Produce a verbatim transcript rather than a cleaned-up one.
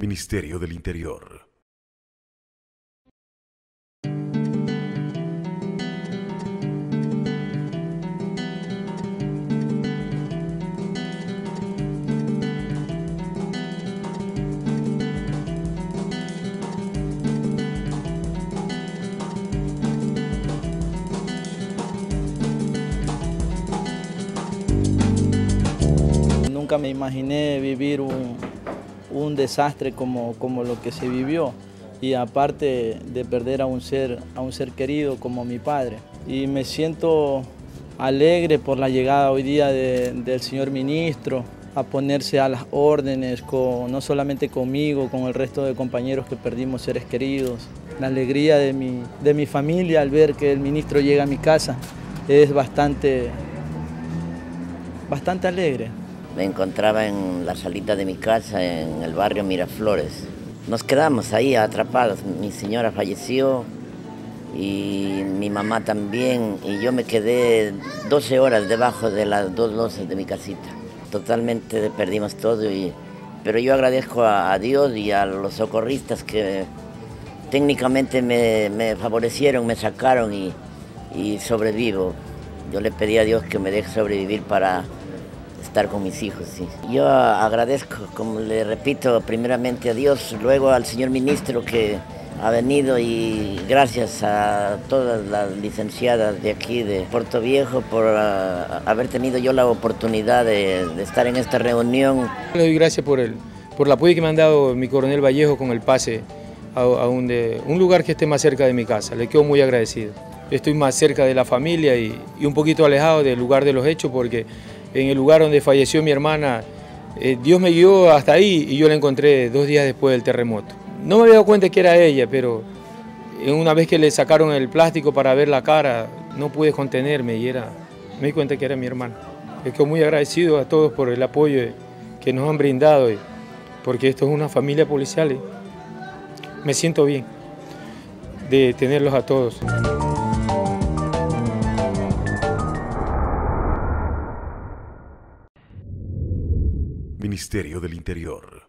Ministerio del Interior. Nunca me imaginé vivir un, un desastre como, como lo que se vivió, y aparte de perder a un, ser, a un ser querido como mi padre. Y me siento alegre por la llegada hoy día de, del señor ministro a ponerse a las órdenes, con, no solamente conmigo, con el resto de compañeros que perdimos seres queridos. La alegría de mi, de mi familia al ver que el ministro llega a mi casa es bastante, bastante alegre. Me encontraba en la salita de mi casa, en el barrio Miraflores. Nos quedamos ahí atrapados. Mi señora falleció y mi mamá también. Y yo me quedé doce horas debajo de las dos losas de mi casita. Totalmente perdimos todo. Y, pero yo agradezco a, a Dios y a los socorristas que técnicamente me, me favorecieron, me sacaron y, y sobrevivo. Yo le pedí a Dios que me deje sobrevivir para estar con mis hijos, sí. Yo agradezco, como le repito, primeramente a Dios, luego al señor ministro que ha venido, y gracias a todas las licenciadas de aquí, de Portoviejo, por uh, haber tenido yo la oportunidad de, de estar en esta reunión. Le doy gracias por el, por el apoyo que me han dado mi coronel Vallejo con el pase a, a un, de, un lugar que esté más cerca de mi casa. Le quedo muy agradecido. Estoy más cerca de la familia y, y un poquito alejado del lugar de los hechos, porque en el lugar donde falleció mi hermana, eh, Dios me guió hasta ahí y yo la encontré dos días después del terremoto. No me había dado cuenta que era ella, pero una vez que le sacaron el plástico para ver la cara, no pude contenerme y era, me di cuenta que era mi hermana. Estoy muy agradecido a todos por el apoyo que nos han brindado, porque esto es una familia policial. Me siento bien de tenerlos a todos. Ministerio del Interior.